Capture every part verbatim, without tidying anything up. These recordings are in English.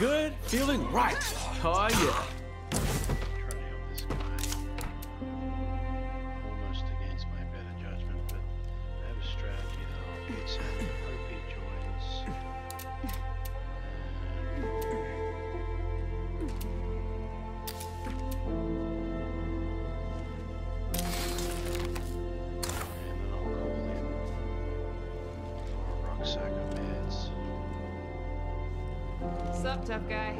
good, feeling right. Oh yeah. Tough guy.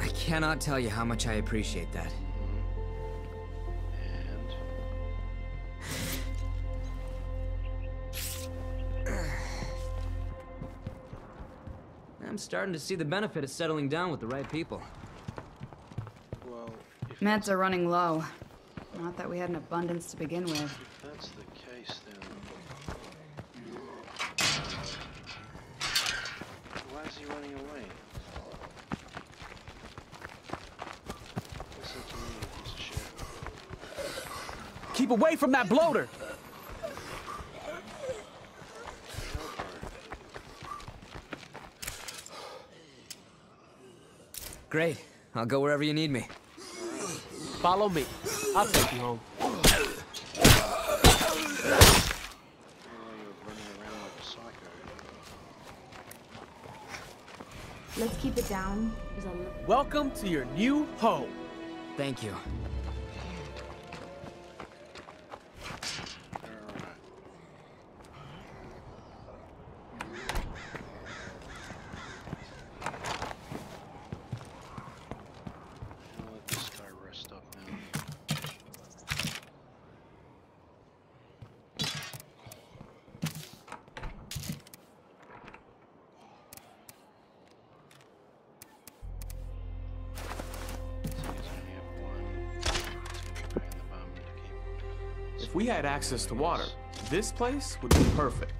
I cannot tell you how much I appreciate that. And I'm starting to see the benefit of settling down with the right people. Meds are running low. Not that we had an abundance to begin with. If that's the case, then... Why is he running away? Listen to me, you piece of shit. Keep away from that bloater! Great. I'll go wherever you need me. Follow me. I'll take you home. I don't know, you're running around like a psycho. Let's keep it down. Welcome to your new home. Thank you. If we had access to water, this place would be perfect.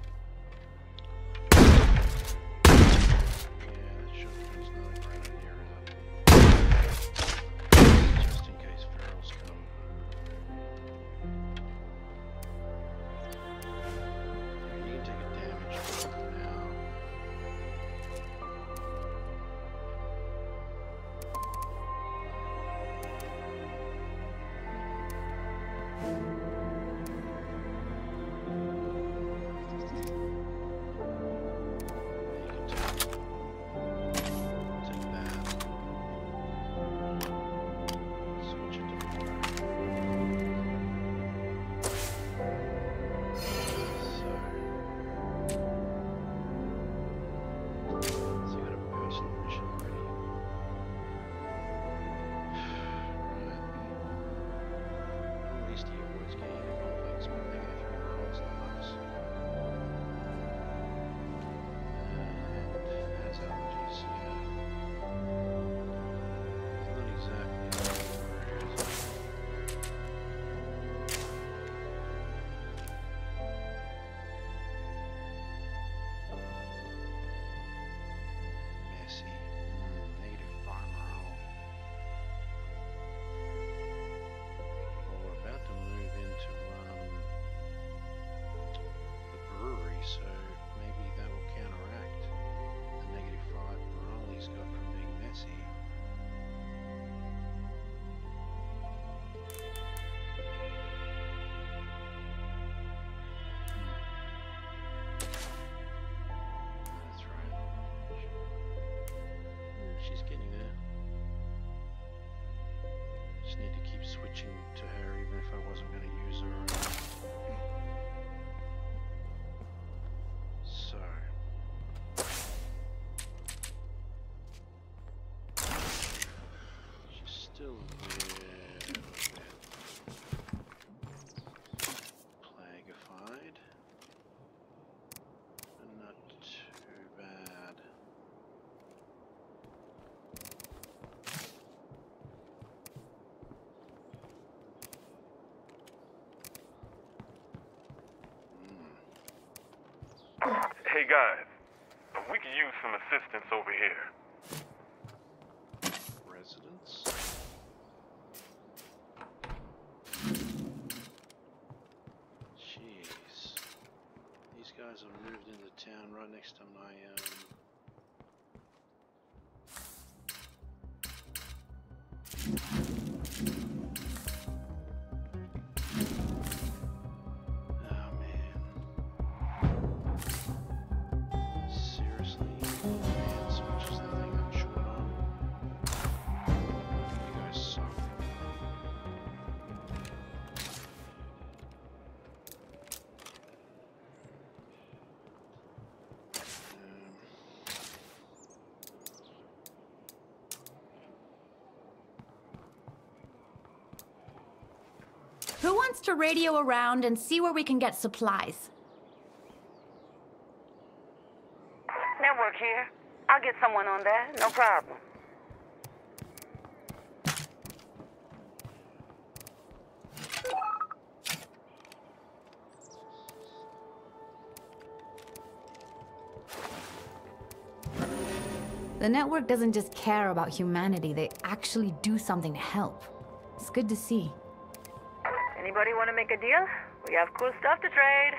To her, even if I wasn't going to use her or not. So. She's still there. Plagueified. Not too bad. Hey guys, we could use some assistance over here. town right next to my um, Who wants to radio around and see where we can get supplies? Network here. I'll get someone on that. No problem. The network doesn't just care about humanity. They actually do something to help. It's good to see. Anybody want to make a deal? We have cool stuff to trade.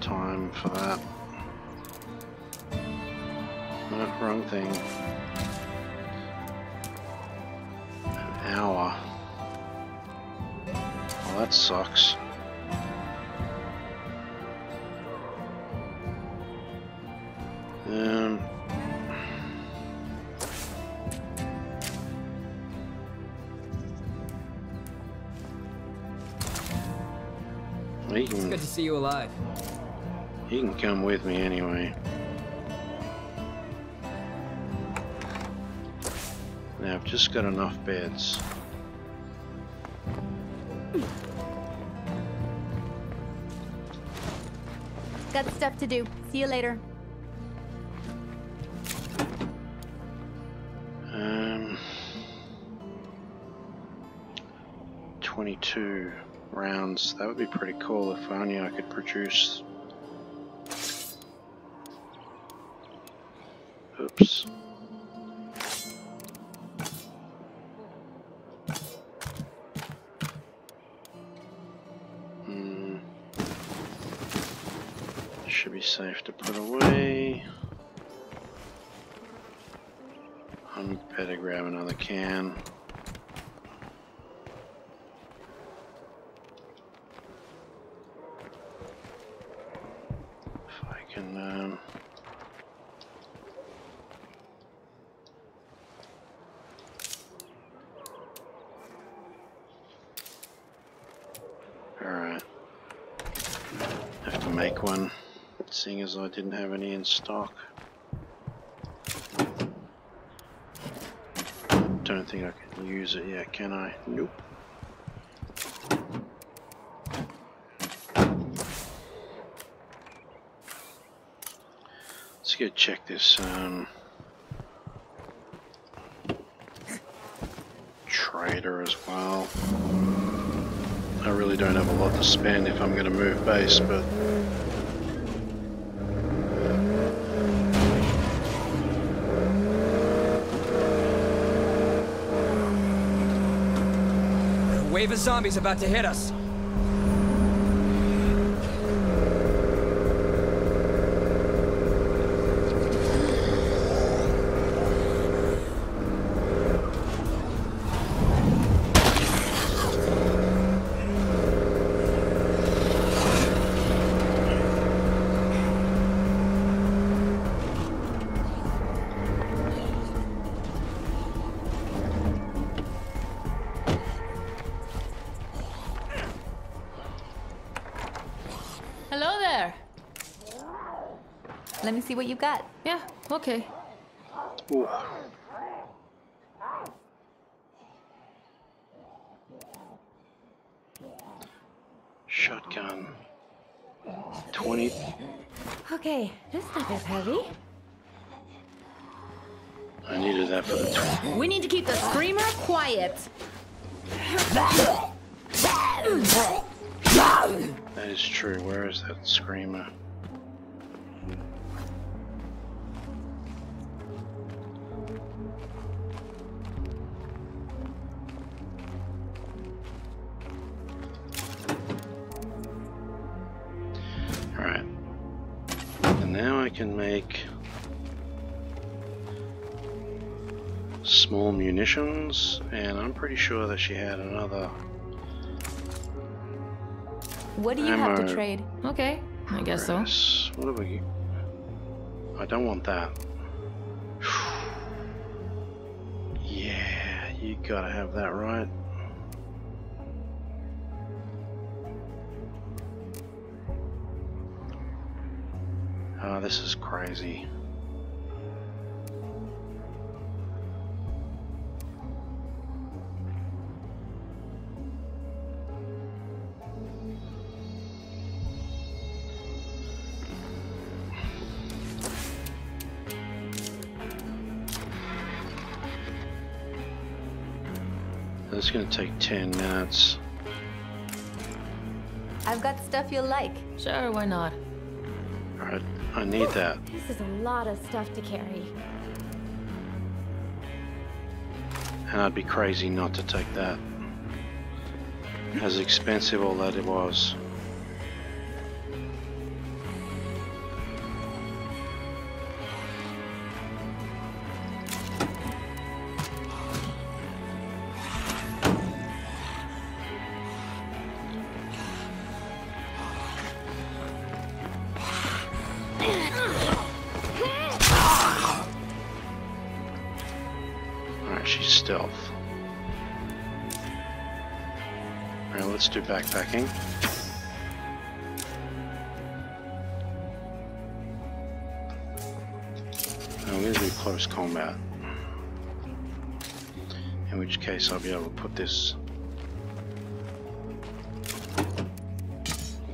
Time for that. No, wrong thing. An hour. Well, that sucks. Um. It's good to see you alive. You can come with me anyway. Now I've just got enough beds. Got stuff to do. See you later. Um, twenty-two rounds. That would be pretty cool if only I could produce. Oops. Hmm. This should be safe to put away. I'm better grab another can. If I can, um... one, seeing as I didn't have any in stock. Don't think I can use it yet, can I? Nope. Let's go check this um, trader as well. I really don't have a lot to spend if I'm going to move base, but wave of zombies about to hit us. Let me see what you got. Yeah, okay. Ooh. Shotgun. twenty. Okay, this stuff is heavy. I needed that for the twenty. We need to keep the screamer quiet. That is true. Where is that screamer? Alright. And now I can make small munitions, and I'm pretty sure that she had another. What do you ammo. Have to trade? Okay, I guess so. What have we? I don't want that. Yeah, you gotta have that, right? Ah, oh, this is crazy. It's gonna take ten minutes. I've got stuff you'll like. Sure, why not? Alright, I need that. This is a lot of stuff to carry. And I'd be crazy not to take that. As expensive all that it was. Stealth. Alright, let's do backpacking. I'm going to do close combat. In which case I'll be able to put this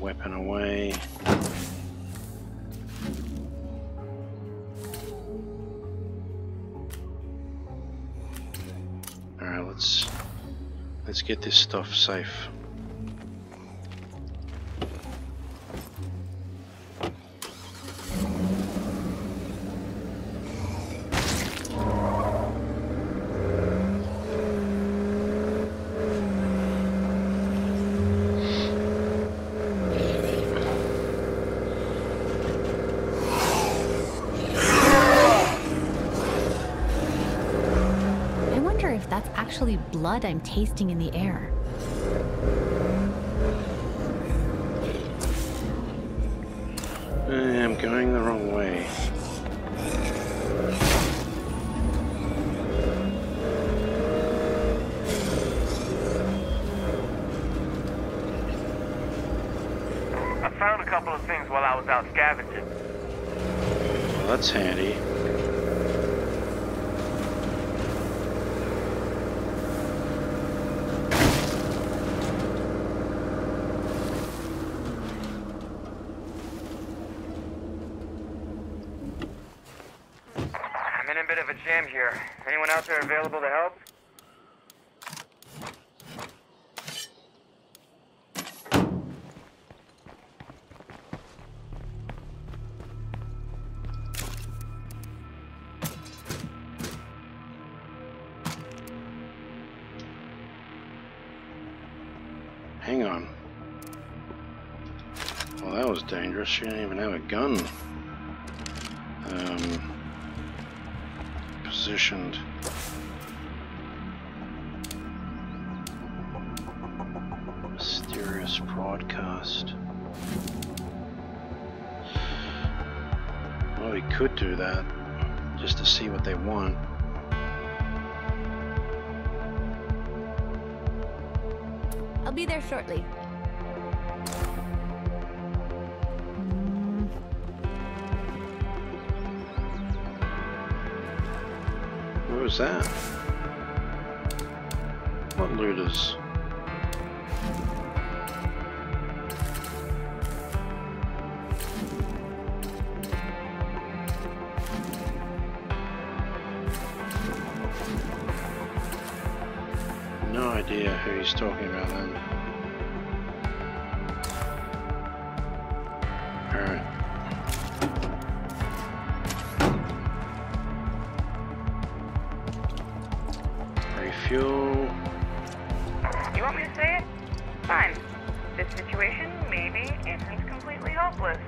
weapon away. Let's get this stuff safe. Actually blood I'm tasting in the air. I'm going the wrong way. I found a couple of things while I was out scavenging. Well, that's handy. Jam here. Anyone out there available to help? Hang on. Well, that was dangerous. She didn't even have a gun. Um... Positioned. Mysterious broadcast. Well, we could do that just to see what they want. I'll be there shortly. was that? What looters? No idea who he's talking about then. Alright. You want me to say it? Fine. This situation maybe isn't completely hopeless.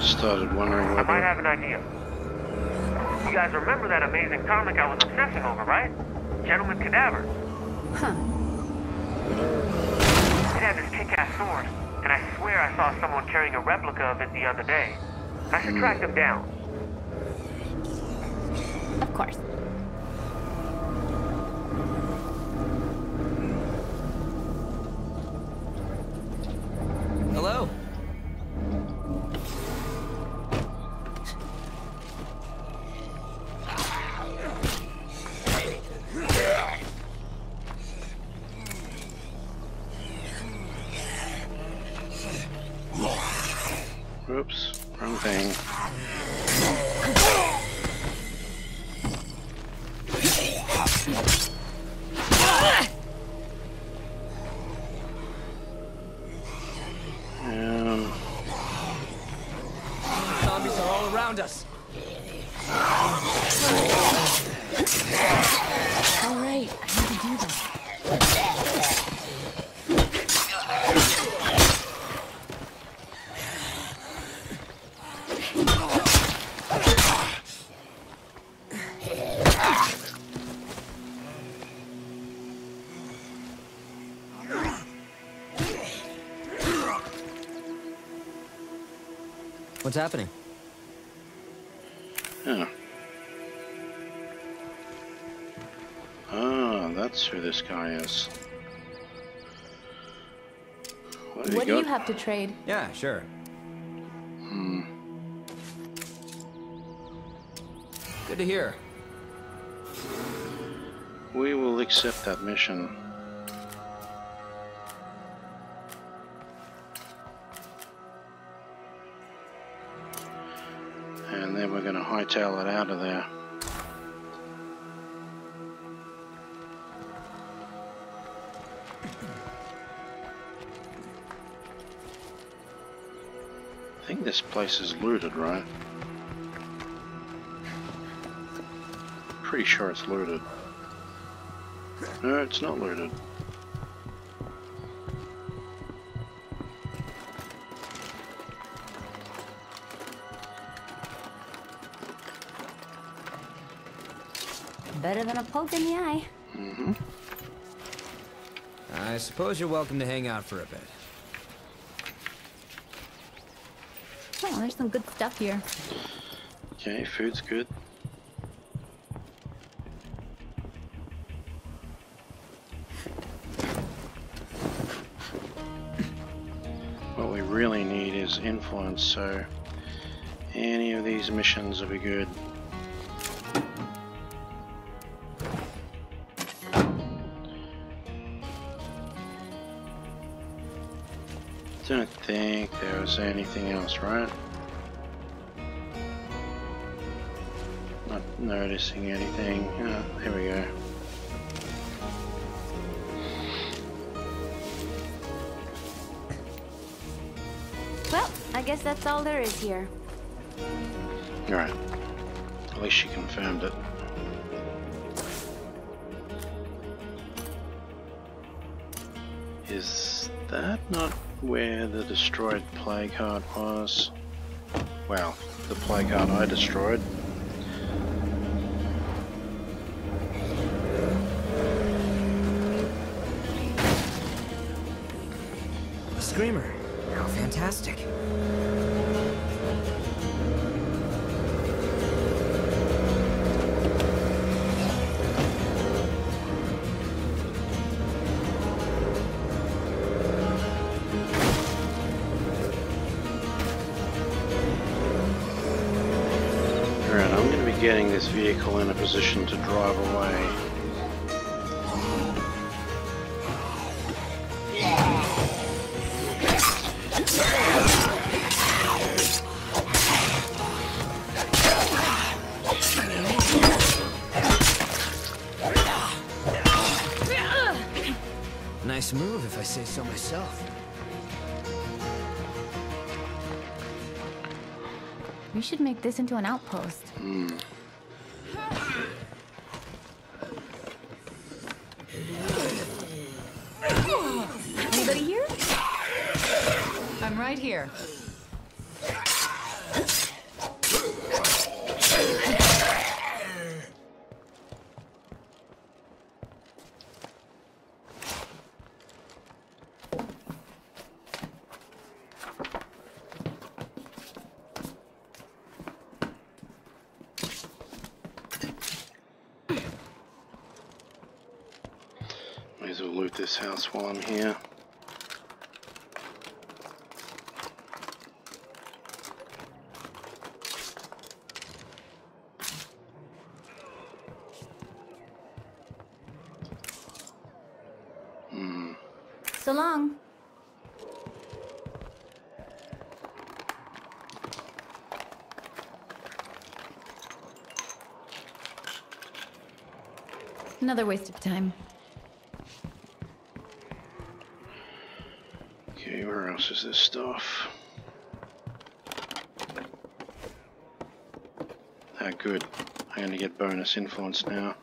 Started wondering what I might have an idea. You guys remember that amazing comic I was obsessing over, right? Gentleman Cadaver. Huh. It had this kick-ass sword, and I swear I saw someone carrying a replica of it the other day. I should track them down. Of course. Oops, wrong thing. Um. Zombies are all around us. All right, I need to do this. What's happening? Oh. Ah, that's who this guy is. What, what you do got? You have to trade? Yeah, sure. Hmm. Good to hear. We will accept that mission. And then we're going to hightail it out of there. I think this place is looted, right? Pretty sure it's looted. No, it's not looted. Better than a poke in the eye. Mm-hmm. I suppose you're welcome to hang out for a bit. Oh, there's some good stuff here. Okay, food's good. What we really need is influence, so any of these missions will be good. I don't think there was anything else, right? Not noticing anything. Oh, there we go. Well, I guess that's all there is here. Alright. At least she confirmed it. Is that not where the destroyed plague heart was? Well, the plague heart I destroyed. A screamer. Oh, fantastic. Getting this vehicle in a position to drive away. Nice move, if I say so myself. We should make this into an outpost. Mm. Anybody here? I'm right here. This house while I'm here. Hmm. So long. Another waste of time. Where else is this stuff? Ah, good. I'm gonna get bonus influence now.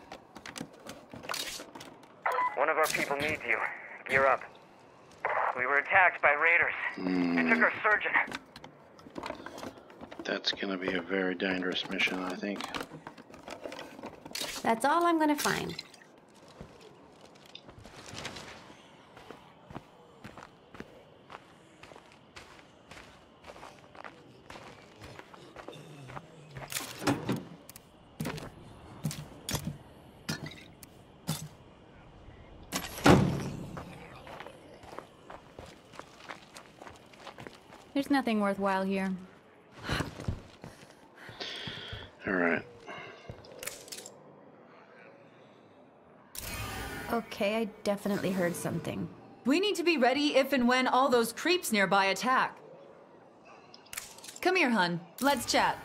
One of our people needs you. Gear up. We were attacked by raiders. Mm. They took our surgeon. That's gonna be a very dangerous mission, I think. That's all I'm gonna find. There's nothing worthwhile here. All right. Okay, I definitely heard something. We need to be ready if and when all those creeps nearby attack. Come here, hun. Let's chat.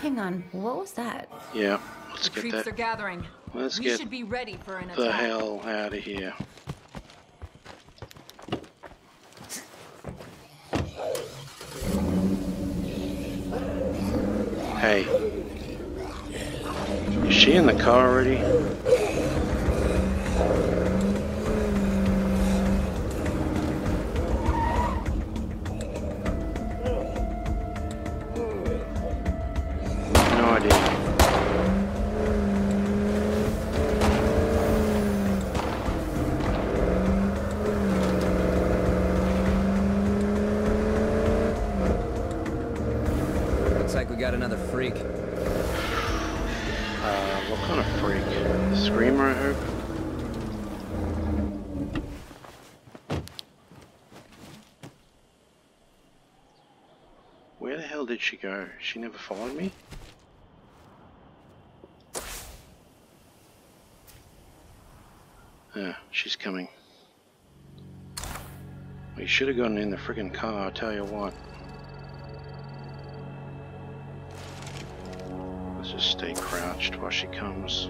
Hang on. What was that? Yeah, let's get that. The creeps are gathering. Let's get the hell out of here. Hey, is she in the car already? No idea. Got another freak. Uh, what kind of freak? The screamer, I hope. Where the hell did she go? She never followed me? Yeah, she's coming. We should have gotten in the friggin' car, I'll tell you what. Just stay crouched while she comes.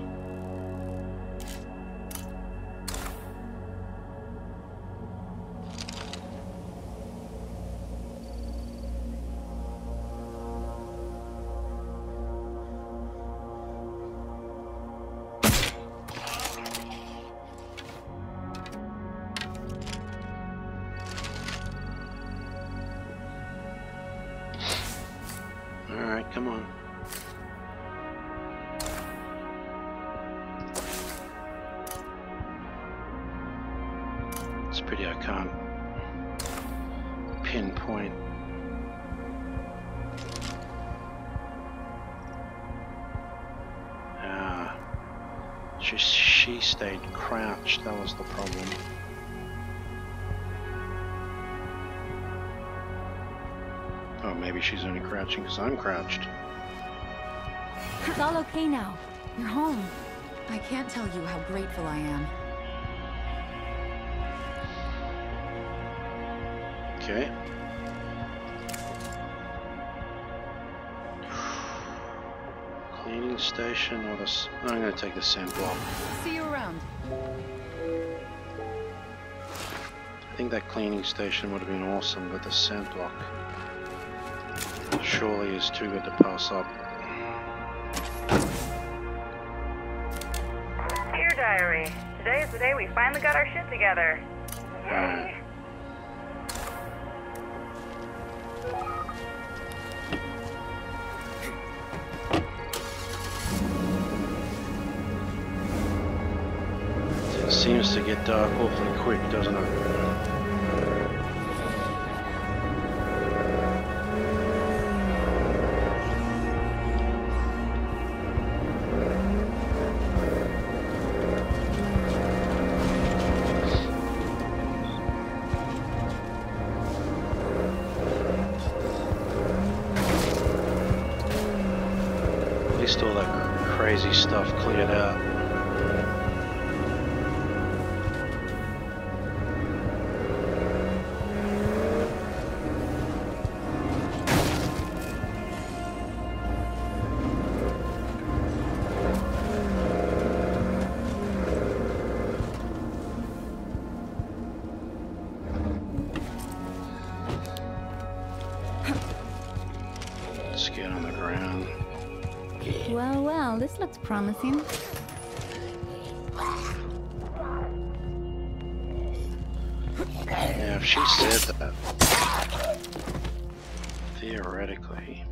Alright, come on. It's pretty iconic. Pinpoint. Ah. She, she stayed crouched, that was the problem. Maybe she's only crouching because I'm crouched. It's all okay now. You're home. I can't tell you how grateful I am. Okay. Cleaning station or this? I'm going to take the sand block. See you around. I think that cleaning station would have been awesome with the sand block. Surely is too good to pass up. Dear Diary, today is the day we finally got our shit together. Yay! It seems to get dark awfully quick, doesn't it? All that crazy stuff cleared out. Let's get on the ground. Well, well, this looks promising. Yeah, if she said that, theoretically,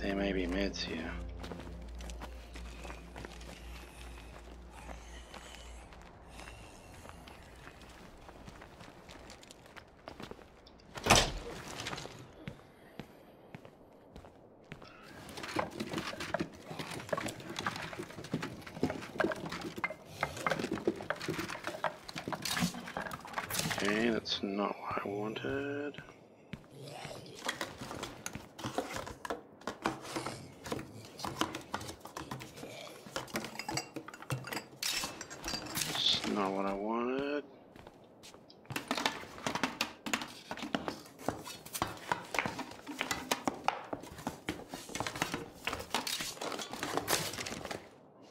there may be meds here. Okay, that's not what I wanted. It's not what I wanted.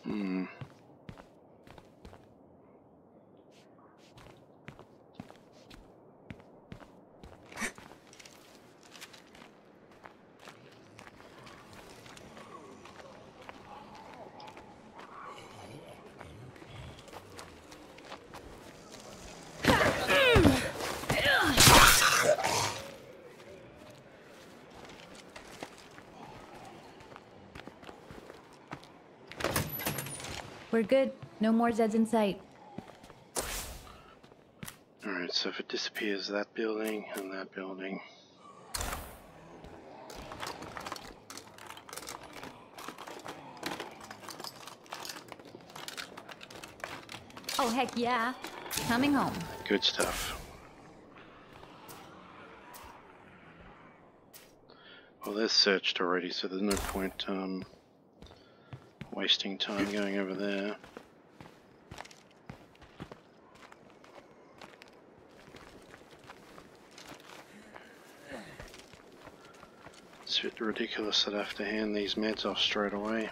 Hmm. We're good. No more Zeds in sight. Alright, so if it disappears, that building and that building. Oh, heck yeah. Coming home. Good stuff. Well, they're searched already, so there's no point, um... wasting time going over there. It's a bit ridiculous that I have to hand these meds off straight away.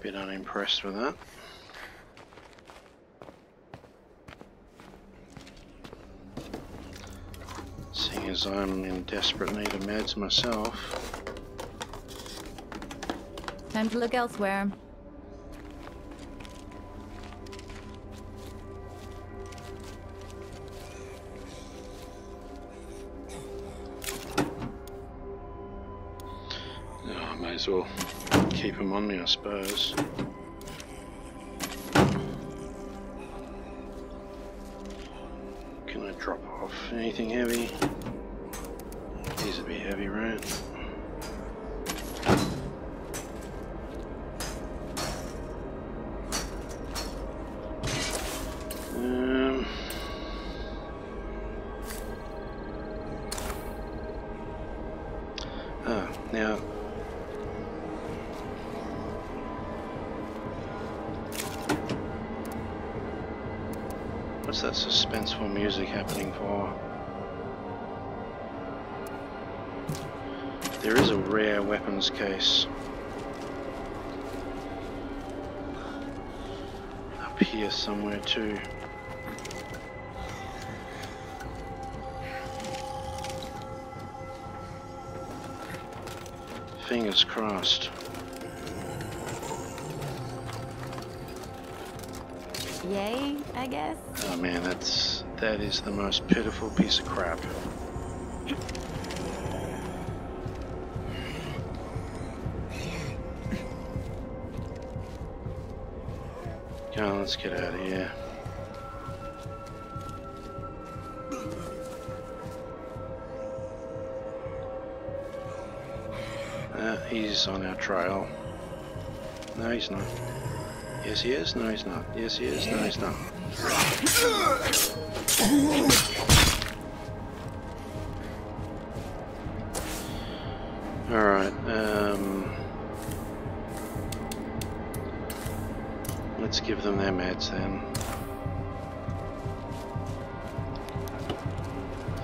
Bit unimpressed with that. Seeing as I'm in desperate need of meds myself. Time to look elsewhere. as well keep them on me, I suppose. Can I drop off anything heavy? These would be heavy, right? What's that suspenseful music happening for? There is a rare weapons case up here somewhere too. Fingers crossed. Yay, I guess. Oh man, that's that is the most pitiful piece of crap. Oh, let's get out of here. Uh, he's on our trail. No, he's not. Yes, he is. No, he's not. Yes, he is. No, he's not. All right. Um, let's give them their meds then.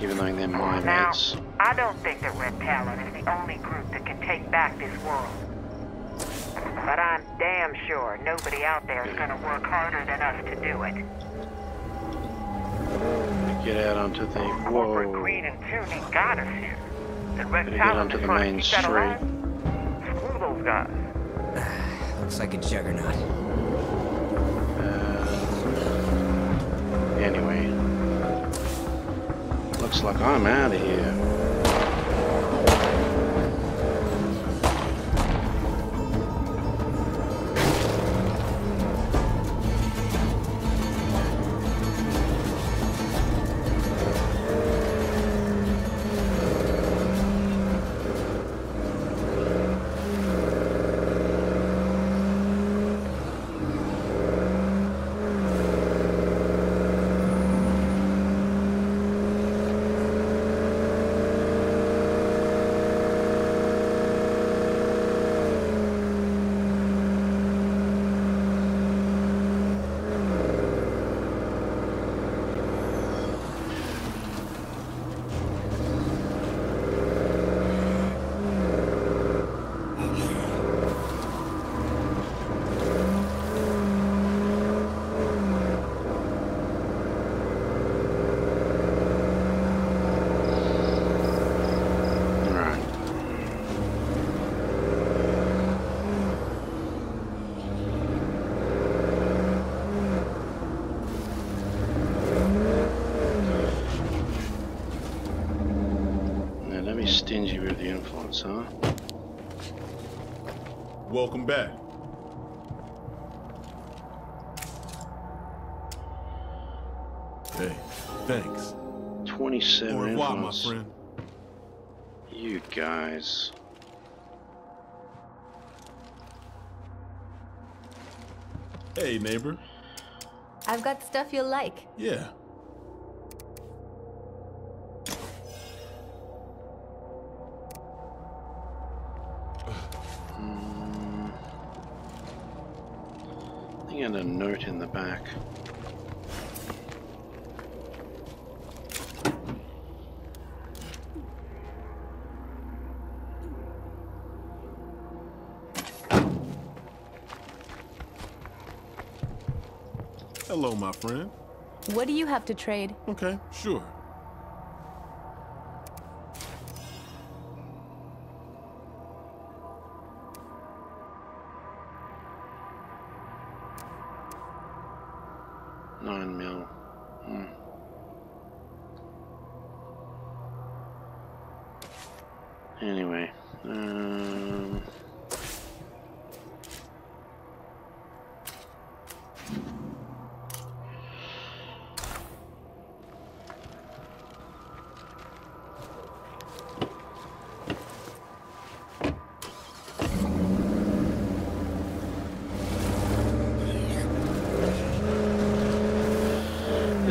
Even though they're my now, meds. I don't think that Red Talon is the only group that can take back this world. But I'm damn sure nobody out there is going to work harder than us to do it. Get out onto the... Whoa. Corporate Greed and Tyranny got us here. And Red Talon is trying to keep that alive. Screw those guys. Looks like a juggernaut. Uh, anyway. Looks like I'm out of here. Stingy with the influence, huh? Welcome back. Hey, thanks. twenty-seven Au revoir, influence. My friend. You guys. Hey, neighbor. I've got stuff you'll like. Yeah. And a note in the back. Hello, my friend. What do you have to trade? Okay, sure. Nine mil. Hmm. Anyway, um,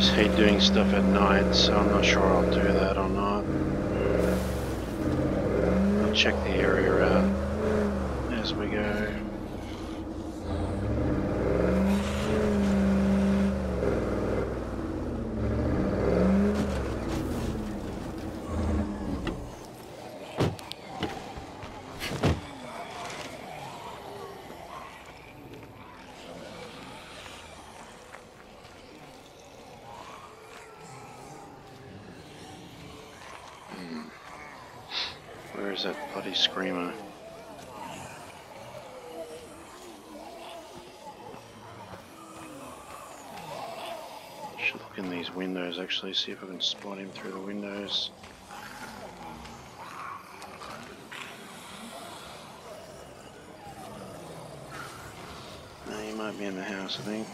just hate doing stuff at night, so I'm not sure I'll do that or not. I'll check the area out as we go. Where's that bloody screamer? Should look in these windows actually, see if I can spot him through the windows. No, he might be in the house, I think.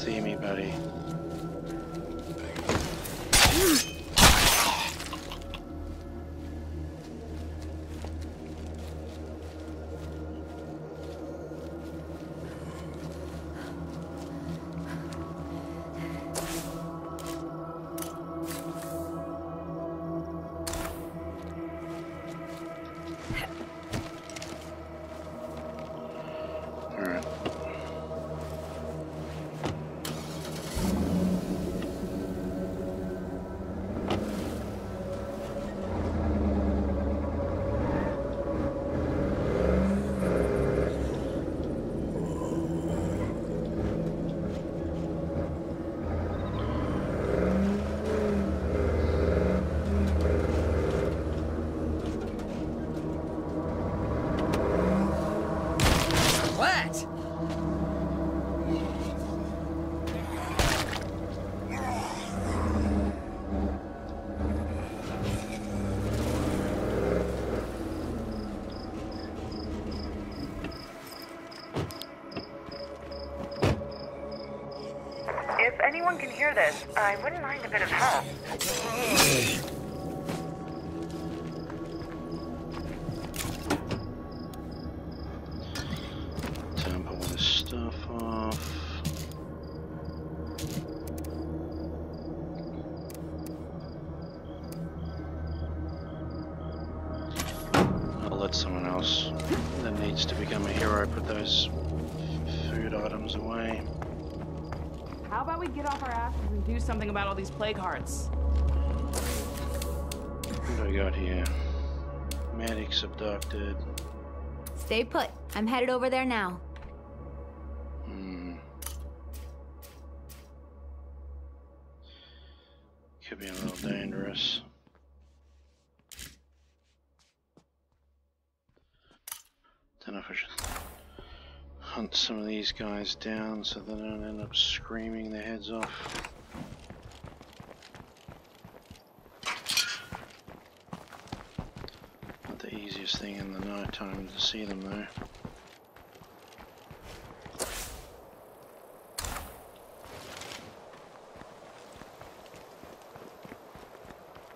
See me, buddy. Can hear this. I wouldn't mind a bit of help. Dump all this stuff off. I'll let someone else that needs to become a hero put those food items away. How about we get off our asses and do something about all these plague hearts? What do I got here? Maddox abducted. Stay put. I'm headed over there now. Hmm. Could be a little dangerous. Don't know if I should hunt some of these guys down so they don't end up screaming their heads off. Not the easiest thing in the night time to see them though.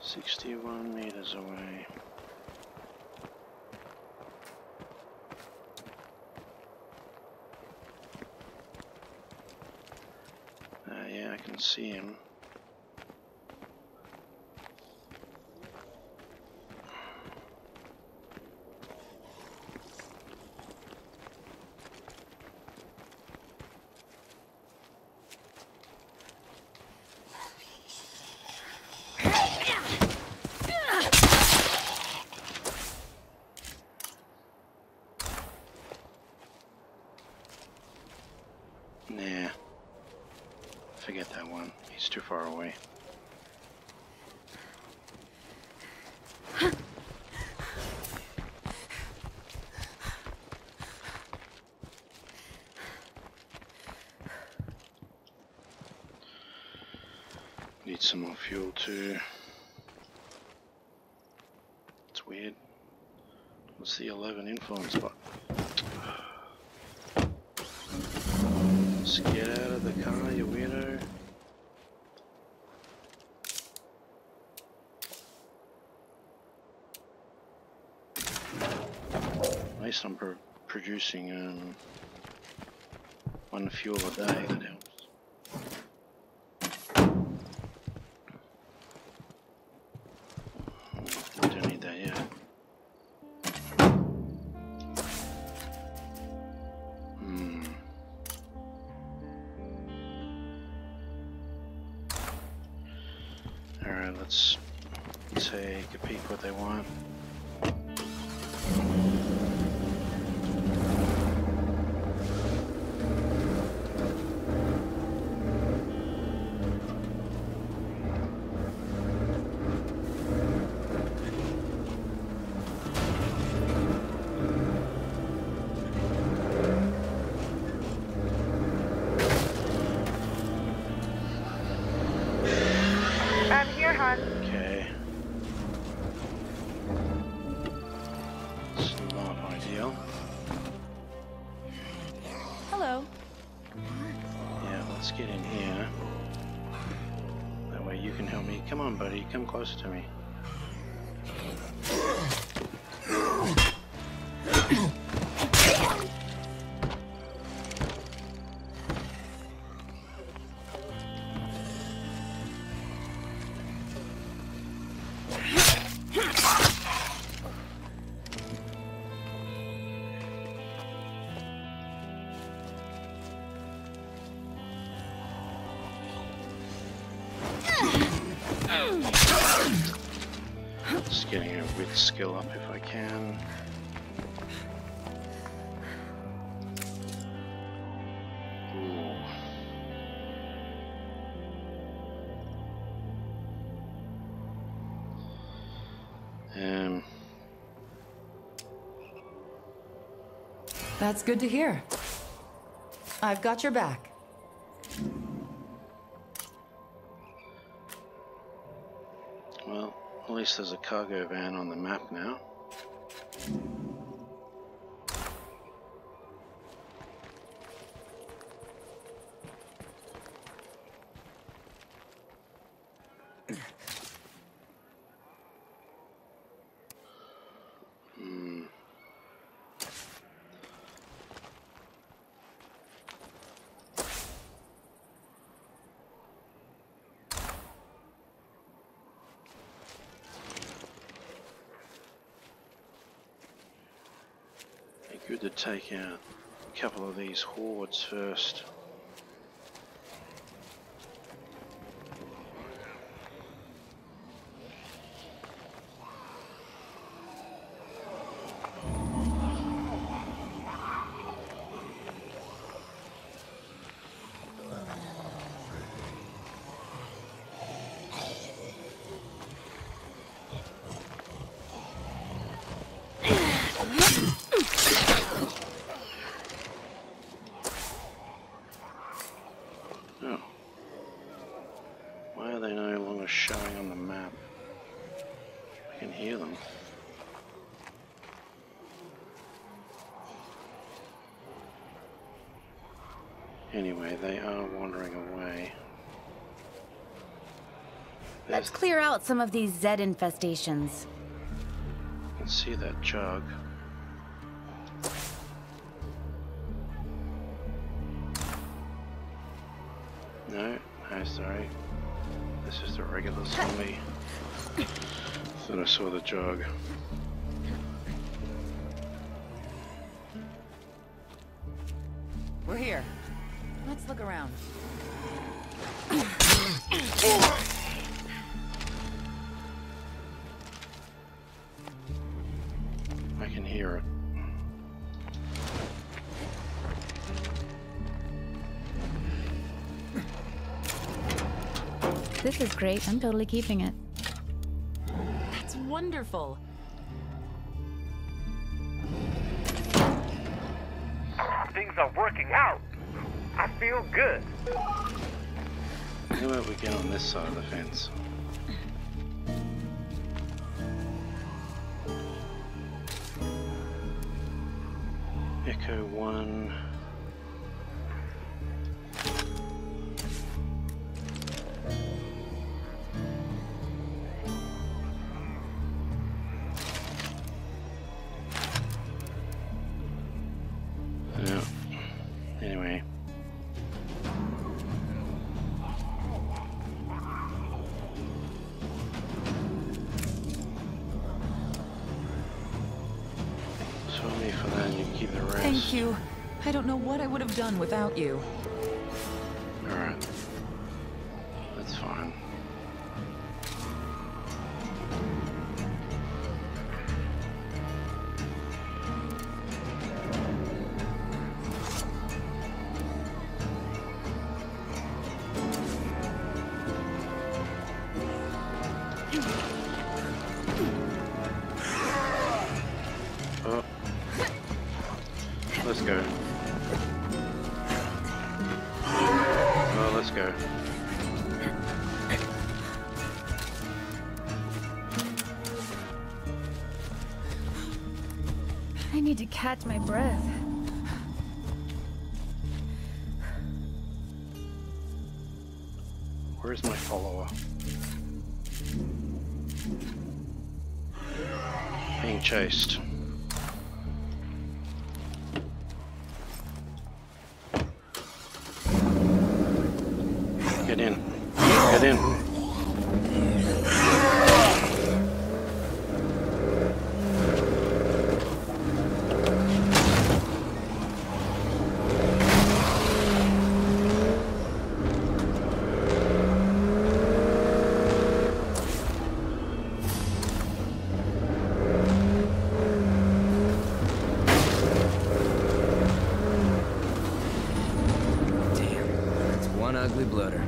Sixty-one meters away. See him. Forget that one. He's too far away. Need some more fuel too. It's weird. What's the eleven influence spot? Just get out of the car, you weirdo. At least I'm pro producing um, one fuel a day, that helps. I don't need that yet. Let's take a peek what they want. Okay. It's not ideal. Hello. Yeah, let's get in here. That way you can help me. Come on, buddy. Come closer to me. Just getting a wit skill up if I can. Ooh. Um. That's good to hear. I've got your back. Well, at least there's a cargo van on the map now. Hmm. Good to take out a couple of these hordes first. Anyway, they are wandering away. There's Let's clear out some of these Zed infestations. You can see that jug. No, no, sorry. This is the regular zombie. Thought I saw the jug. We're here. Let's look around. I can hear it. This is great. I'm totally keeping it. That's wonderful. Things are working out. I feel good. How about we get on this side of the fence? Echo one. I don't know what I would have done without you. Alright. That's fine. Oh. Let's go. Go. I need to catch my breath. Where's my follower? Being chased. Get in. Get in. Damn, that's one ugly bloater.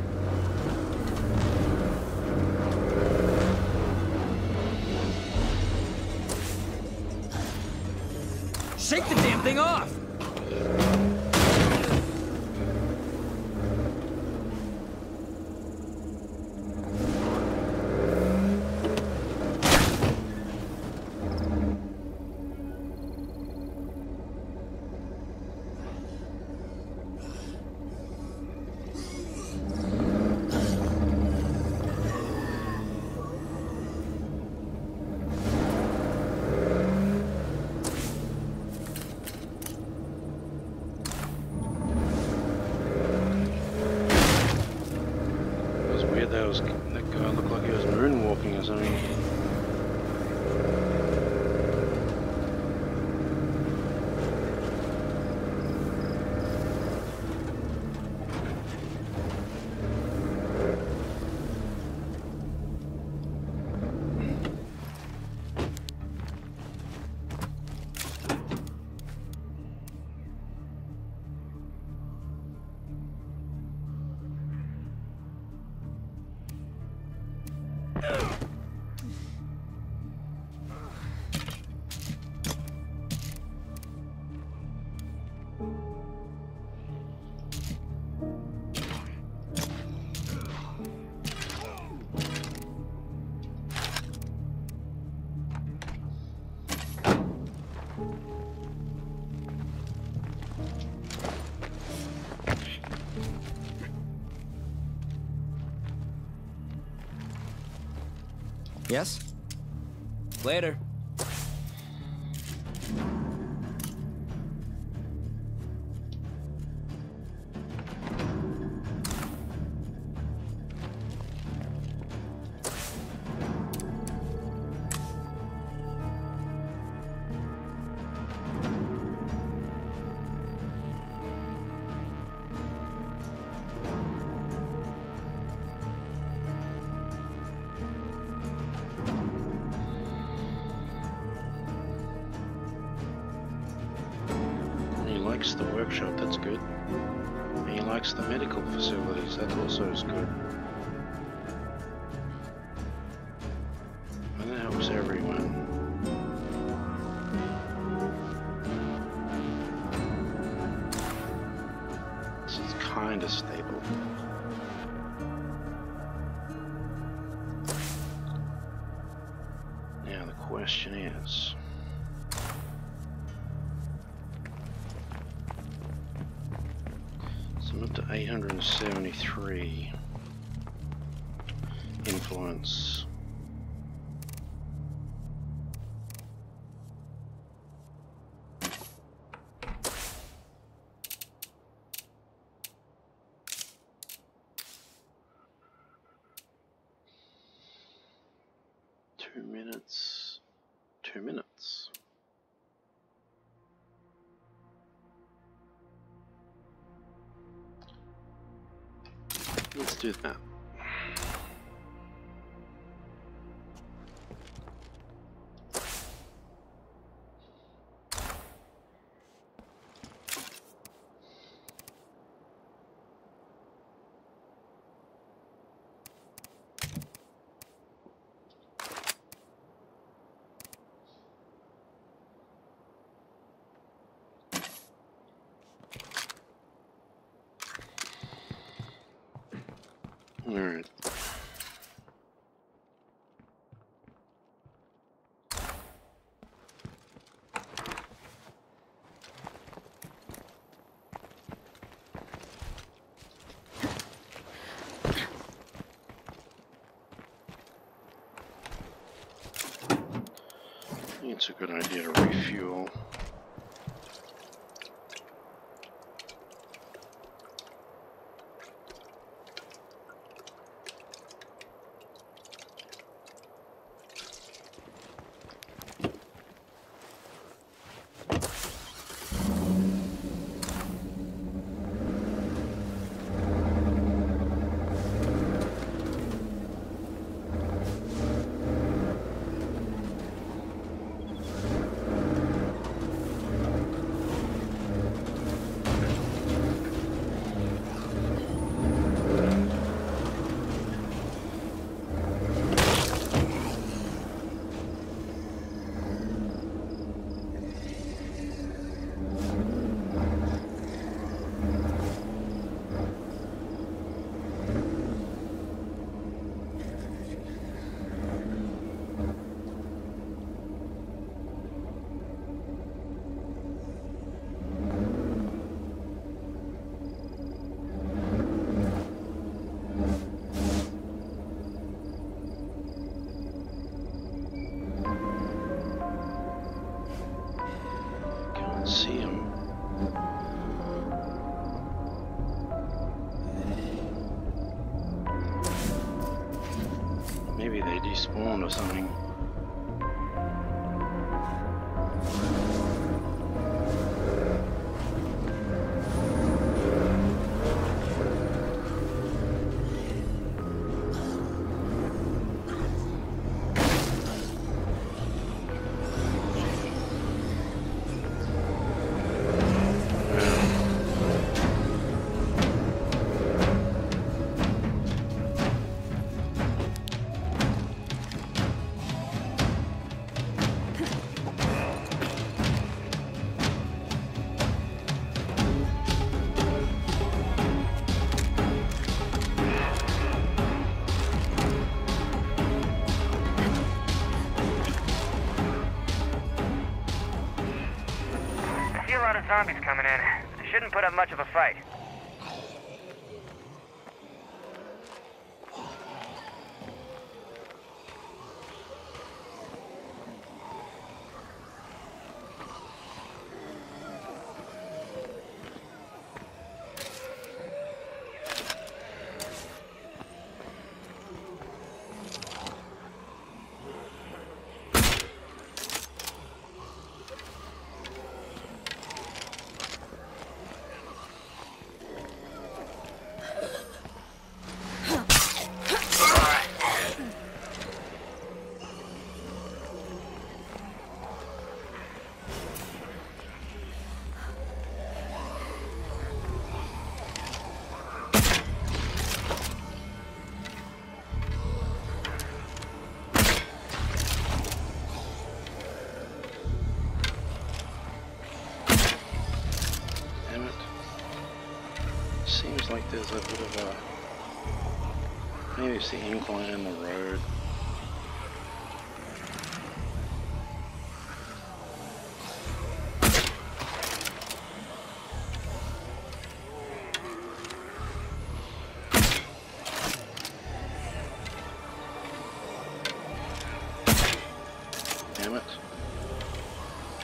Shake the damn thing off! That guy looked like he was moonwalking or something. Yes? Later. The workshop, that's good. And he likes the medical facilities, that also is good. And that helps everyone. This is kind of stable. Now the question is, eight hundred seventy-three influence. Two minutes, two minutes. Let's do that. All right. It's a good idea to refuel. Spawned or something. Zombies coming in. They shouldn't put up much of a fight. Seems like there's a bit of a, maybe it's the incline in the road. Damn it.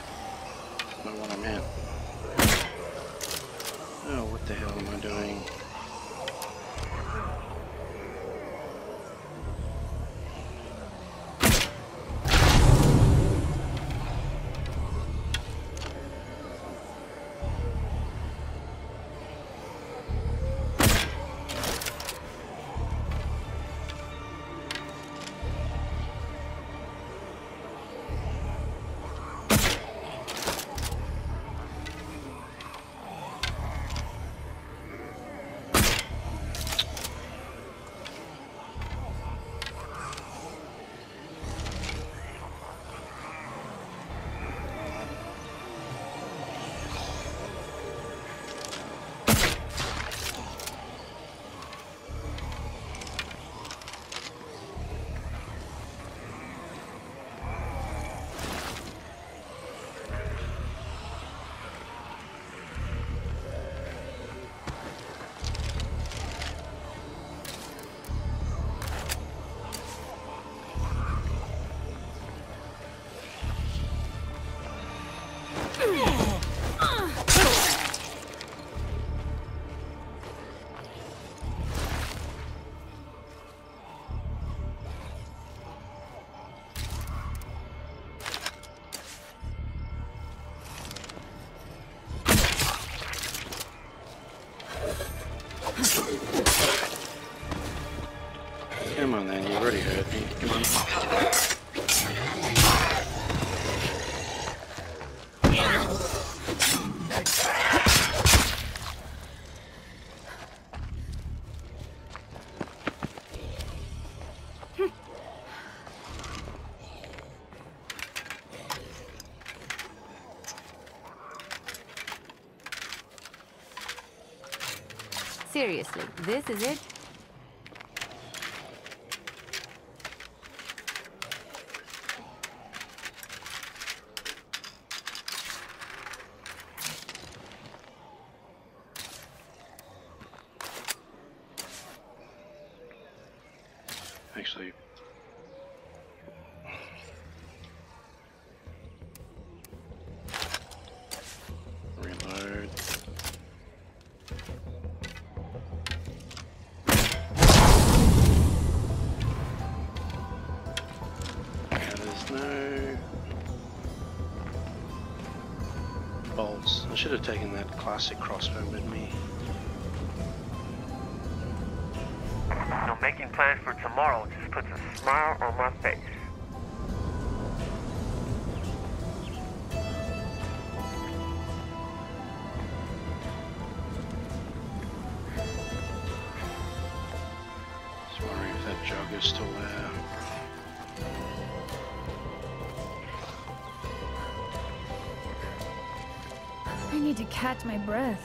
I don't know what I'm at. Oh, what the hell am I doing? Come on then, you already heard me. Come on. Seriously, this is it? Actually, reload. Yeah, there's no bolts. I should have taken that classic crossbow with me. So making plans for tomorrow just puts a smile on my face. Just wondering if that jug is still there. I need to catch my breath.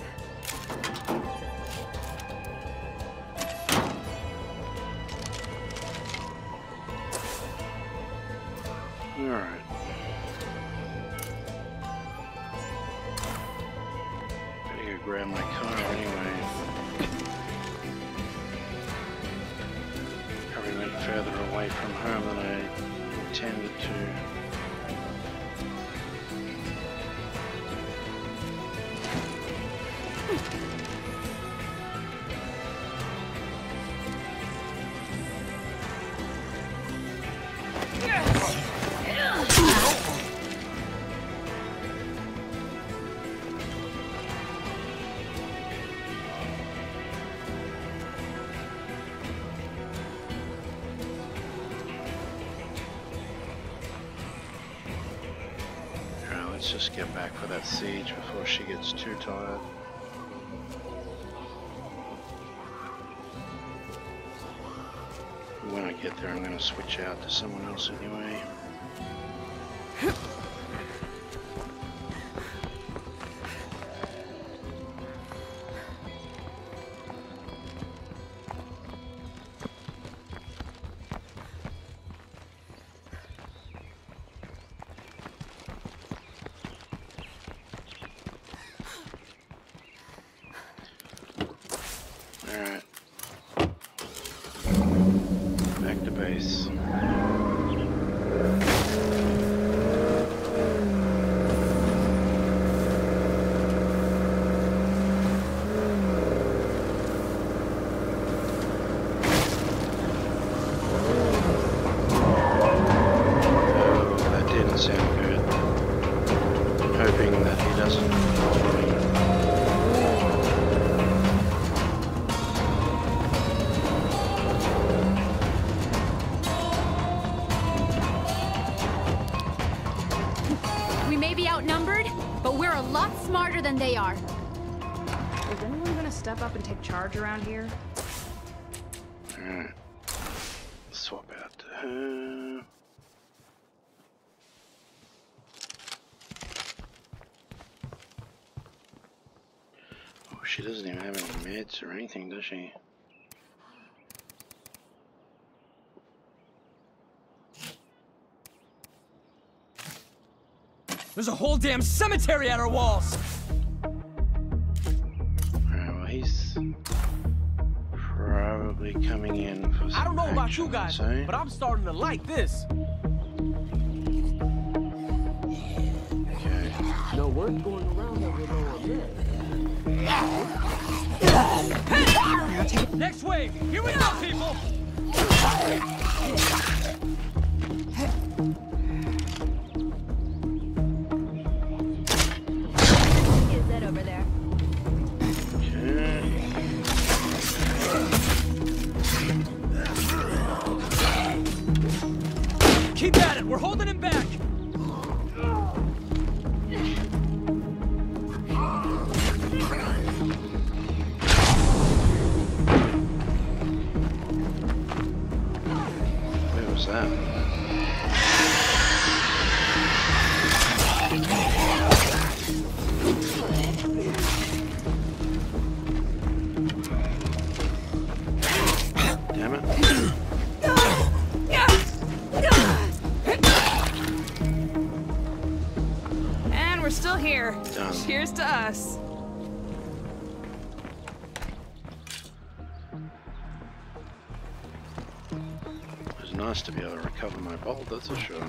Alright. Better go grab my car anyway. Probably went further away from home than I intended to. Let's just get back for that siege before she gets too tired. When I get there, I'm going to switch out to someone else anyway. Alright. Back to base. They are. Is anyone gonna step up and take charge around here? Alright. Swap out to her. Oh, she doesn't even have any meds or anything, does she? There's a whole damn cemetery at our walls! Probably coming in for some I don't know action, about you guys, eh? But I'm starting to like this. Okay. No word going around over there. Hey! Next wave! Here we go, people! Cheers to us. It was nice to be able to recover my bolt, that's for sure.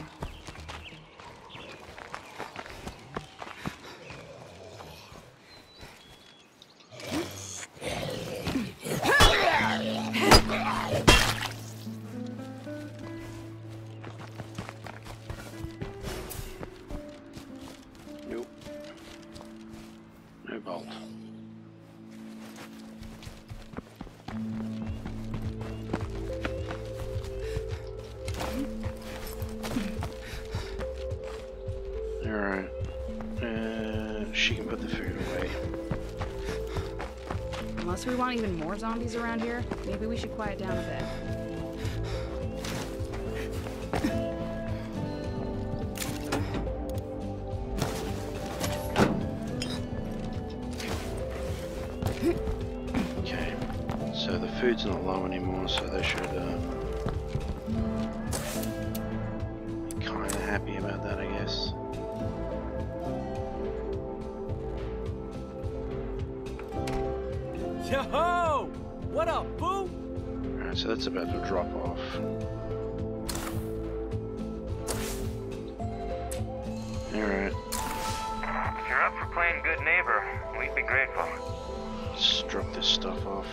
Unless we want even more zombies around here, maybe we should quiet down a bit. Okay, so the food's not low anymore, so they should um, be kind of happy about that, I guess. Yo-ho! What up, boo? Alright, so that's about to drop off. Alright. If you're up for playing good neighbor, we'd be grateful. Let's drop this stuff off.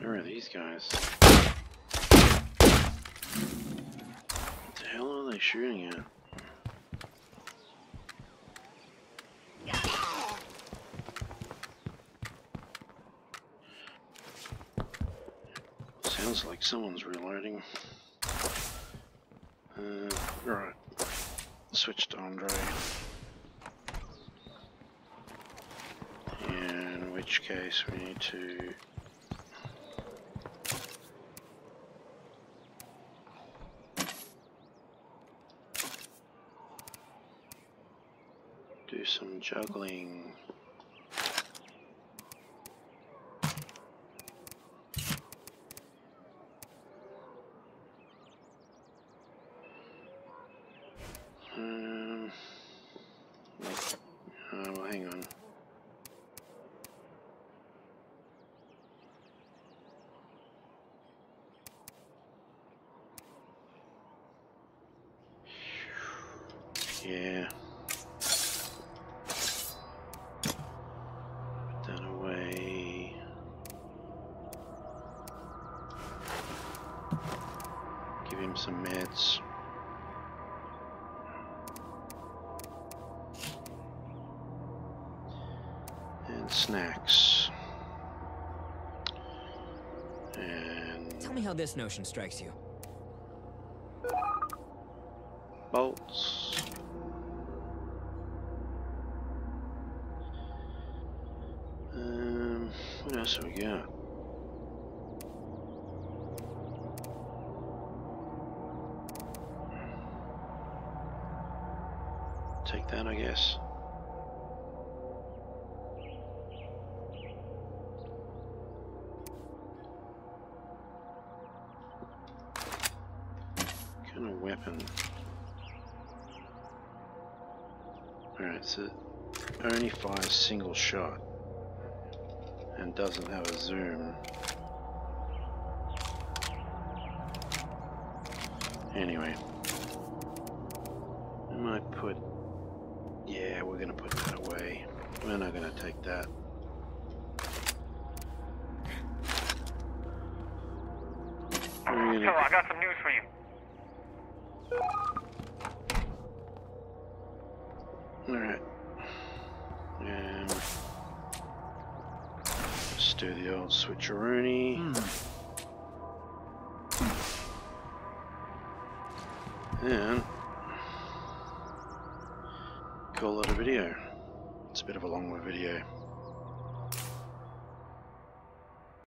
Where are these guys? What the hell are they shooting at? Sounds like someone's reloading. Uh, right. Switch to Andre. In which case we need to... do some juggling. Um, oh, well, hang on. Yeah. Some meds. And snacks. And... tell me how this notion strikes you. Bolts. Um, what else have we got? Take that, I guess. What kind of weapon? Alright, so it only fires single shot and doesn't have a zoom. Anyway, I might put... yeah, we're gonna put that away. We're not gonna take that. Gonna... so I got some news for you. Alright. Um, let's do the old switcheroony. Hmm. And... call it a video. It's a bit of a longer video.